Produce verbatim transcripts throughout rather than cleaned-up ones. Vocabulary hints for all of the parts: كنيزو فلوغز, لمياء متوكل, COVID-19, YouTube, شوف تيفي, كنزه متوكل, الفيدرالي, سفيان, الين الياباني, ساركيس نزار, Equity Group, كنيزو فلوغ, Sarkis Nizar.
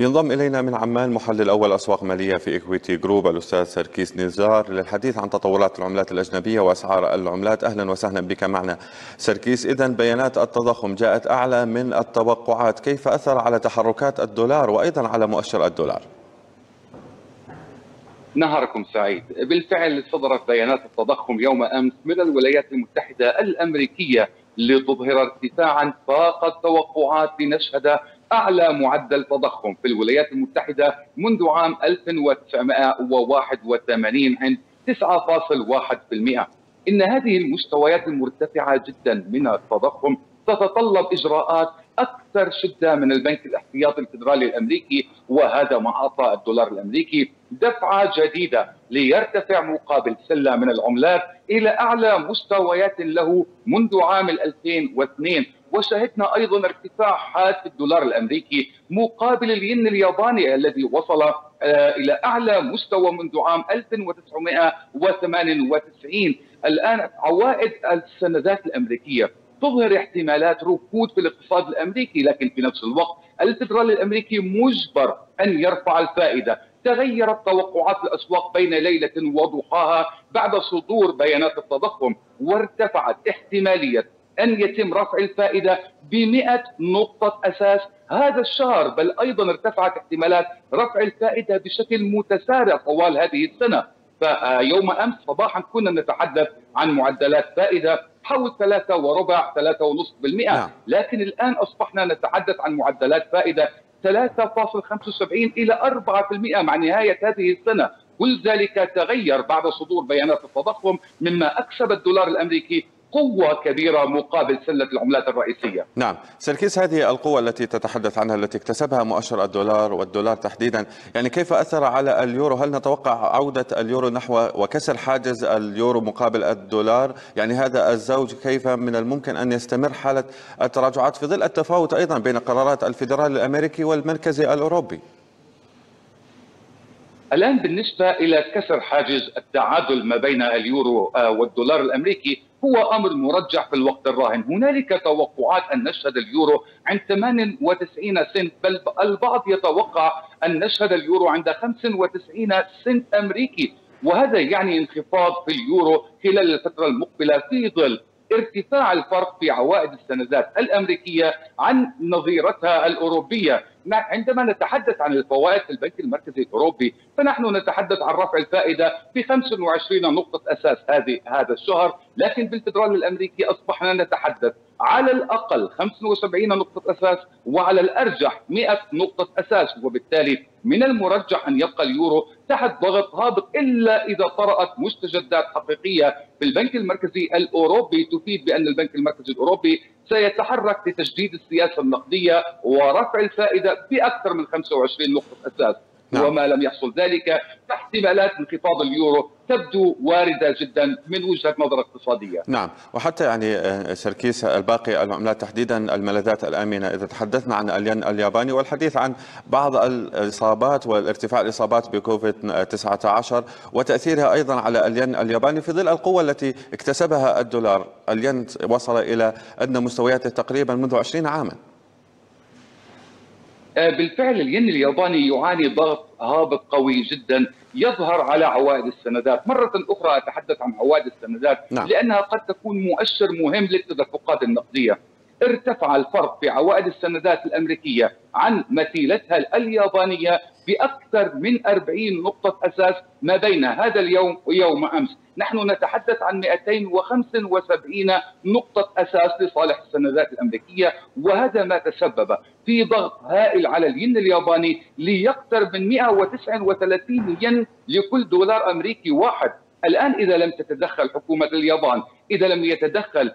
ينضم إلينا من عمان محلل أول أسواق مالية في إكويتي جروب الأستاذ ساركيس نزار للحديث عن تطورات العملات الأجنبية وأسعار العملات. أهلا وسهلا بك معنا ساركيس. إذن بيانات التضخم جاءت أعلى من التوقعات، كيف أثر على تحركات الدولار وأيضا على مؤشر الدولار؟ نهاركم سعيد. بالفعل صدرت بيانات التضخم يوم أمس من الولايات المتحدة الأمريكية لتظهر ارتفاعا فاق التوقعات، لنشهد أعلى معدل تضخم في الولايات المتحدة منذ عام ألف وتسعمئة وواحد وثمانين عند تسعة فاصل واحد بالمئة. إن هذه المستويات المرتفعة جدا من التضخم تتطلب إجراءات أكثر شدة من البنك الاحتياطي الفيدرالي الأمريكي، وهذا ما أعطى الدولار الأمريكي دفعة جديدة ليرتفع مقابل سلة من العملات إلى أعلى مستويات له منذ عام ألفين واثنين. وشاهدنا أيضا ارتفاع حاد الدولار الأمريكي مقابل الين الياباني الذي وصل إلى أعلى مستوى منذ عام ألف وتسعمئة وثمانية وتسعين. الآن عوائد السندات الأمريكية تظهر احتمالات ركود في الاقتصاد الأمريكي، لكن في نفس الوقت الفيدرالي الأمريكي مجبر أن يرفع الفائدة. تغيرت توقعات الأسواق بين ليلة وضحاها بعد صدور بيانات التضخم، وارتفعت احتمالية أن يتم رفع الفائدة بمئة نقطة أساس هذا الشهر، بل أيضا ارتفعت احتمالات رفع الفائدة بشكل متسارع طوال هذه السنة. فيوم أمس صباحا كنا نتحدث عن معدلات فائدة حول ثلاثة وربع ثلاثة ونصف بالمئة، لكن الآن أصبحنا نتحدث عن معدلات فائدة ثلاثة فاصل خمسة وسبعين إلى أربعة بالمئة مع نهاية هذه السنة. كل ذلك تغير بعد صدور بيانات التضخم، مما أكسب الدولار الأمريكي قوة كبيرة مقابل سلة العملات الرئيسية. نعم سركيس، هذه القوة التي تتحدث عنها التي اكتسبها مؤشر الدولار والدولار تحديدا، يعني كيف أثر على اليورو؟ هل نتوقع عودة اليورو نحو وكسر حاجز اليورو مقابل الدولار؟ يعني هذا الزوج كيف من الممكن أن يستمر حالة التراجعات في ظل التفاوت أيضا بين قرارات الفيدرالي الأمريكي والمركزي الأوروبي؟ الآن بالنسبة إلى كسر حاجز التعادل ما بين اليورو والدولار الأمريكي هو أمر مرجح في الوقت الراهن. هنالك توقعات أن نشهد اليورو عند ثمانية وتسعين سنت، بل البعض يتوقع أن نشهد اليورو عند خمسة وتسعين سنت أمريكي، وهذا يعني انخفاض في اليورو خلال الفترة المقبلة في ظل ارتفاع الفرق في عوائد السندات الأمريكية عن نظيرتها الأوروبية. عندما نتحدث عن الفوائد في البنك المركزي الأوروبي فنحن نتحدث عن رفع الفائدة ب خمسة وعشرين نقطة أساس هذه هذا الشهر، لكن بالفيدرالي الأمريكي أصبحنا نتحدث على الأقل خمسة وسبعين نقطة أساس وعلى الأرجح مئة نقطة أساس، وبالتالي من المرجح أن يبقى اليورو تحت ضغط هابط إلا إذا طرأت مستجدات حقيقية في البنك المركزي الأوروبي تفيد بأن البنك المركزي الأوروبي سيتحرك لتجديد السياسة النقدية ورفع الفائدة بأكثر من خمسة وعشرين نقطة أساس. نعم. وما لم يحصل ذلك فاحتمالات انخفاض اليورو تبدو واردة جدا من وجهة نظر اقتصادية. نعم، وحتى يعني سركيس الباقي العملات تحديدا الملاذات الآمنة، إذا تحدثنا عن الين الياباني والحديث عن بعض الإصابات والارتفاع الإصابات بكوفيد تسعة عشر وتأثيرها أيضا على الين الياباني في ظل القوة التي اكتسبها الدولار، الين وصل إلى أدنى مستوياته تقريبا منذ عشرين عاما. بالفعل الين الياباني يعاني ضغط هابط قوي جدا يظهر على عوائد السندات. مرة أخرى أتحدث عن عوائد السندات. نعم. لأنها قد تكون مؤشر مهم للتدفقات النقدية. ارتفع الفرق في عوائد السندات الأمريكية عن مثيلتها اليابانية بأكثر من أربعين نقطة أساس ما بين هذا اليوم ويوم أمس. نحن نتحدث عن مئتين وخمسة وسبعين نقطة أساس لصالح السندات الأمريكية، وهذا ما تسبب في ضغط هائل على الين الياباني ليقترب من مئة وتسعة وثلاثين ين لكل دولار أمريكي واحد. الآن إذا لم تتدخل حكومة اليابان، إذا لم يتدخل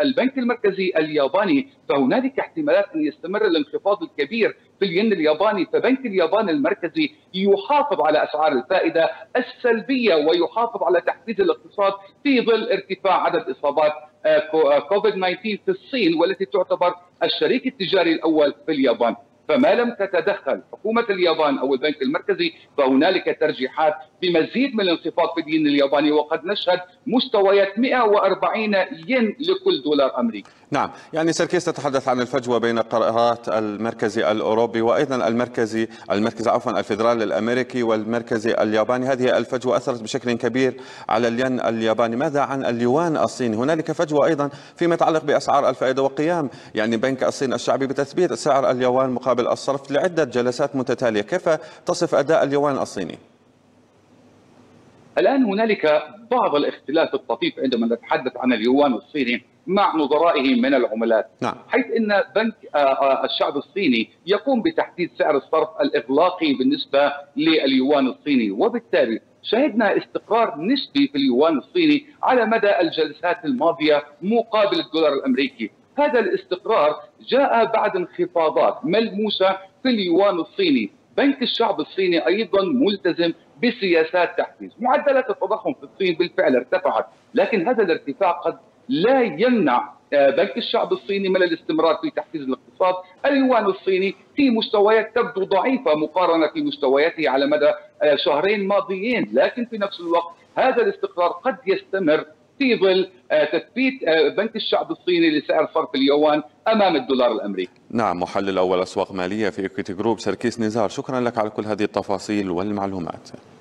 البنك المركزي الياباني، فهنالك احتمالات أن يستمر الانخفاض الكبير في الين الياباني. فبنك اليابان المركزي يحافظ على أسعار الفائدة السلبية ويحافظ على تحفيز الاقتصاد في ظل ارتفاع عدد إصابات كوفيد تسعة عشر في الصين، والتي تعتبر الشريك التجاري الأول في اليابان. فما لم تتدخل حكومة اليابان أو البنك المركزي فهنالك ترجيحات بمزيد من الانخفاض في الين الياباني، وقد نشهد مستويات مئة وأربعين ين لكل دولار أمريكي. نعم، يعني سركيس تتحدث عن الفجوة بين قرارات المركزي الأوروبي وأيضا المركزي المركز عفوا الفيدرالي الأمريكي والمركزي الياباني، هذه الفجوة أثرت بشكل كبير على الين الياباني. ماذا عن اليوان الصيني؟ هنالك فجوة أيضا فيما يتعلق بأسعار الفائدة وقيام يعني بنك الصين الشعبي بتثبيت سعر اليوان مقابل الصرف لعدة جلسات متتالية، كيف تصف أداء اليوان الصيني؟ الآن هنالك بعض الاختلاف الطفيف عندما نتحدث عن اليوان الصيني مع نظرائه من العملات، نعم. حيث أن بنك الشعب الصيني يقوم بتحديد سعر الصرف الإغلاقي بالنسبة لليوان الصيني، وبالتالي شهدنا استقرار نسبي في اليوان الصيني على مدى الجلسات الماضية مقابل الدولار الأمريكي. هذا الاستقرار جاء بعد انخفاضات ملموسة في اليوان الصيني. بنك الشعب الصيني أيضا ملتزم بسياسات تحفيز. معدلات التضخم في الصين بالفعل ارتفعت، لكن هذا الارتفاع قد لا يمنع بنك الشعب الصيني من الاستمرار في تحفيز الاقتصاد. اليوان الصيني في مستويات تبدو ضعيفة مقارنة في مستوياته على مدى شهرين ماضيين، لكن في نفس الوقت هذا الاستقرار قد يستمر في ظل تثبيت بنك الشعب الصيني لسعر صرف اليوان أمام الدولار الأمريكي. نعم، محلل أول أسواق مالية في إكويتي جروب سركيس نزار، شكرا لك على كل هذه التفاصيل والمعلومات.